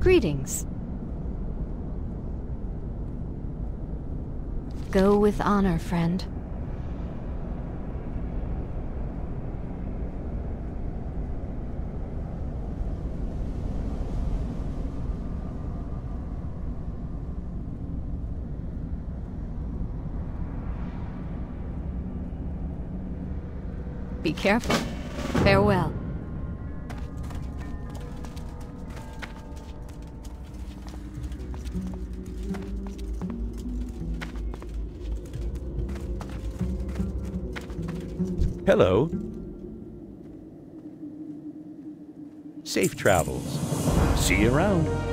Greetings. Go with honor, friend. Be careful. Farewell. Hello. Safe travels. See you around.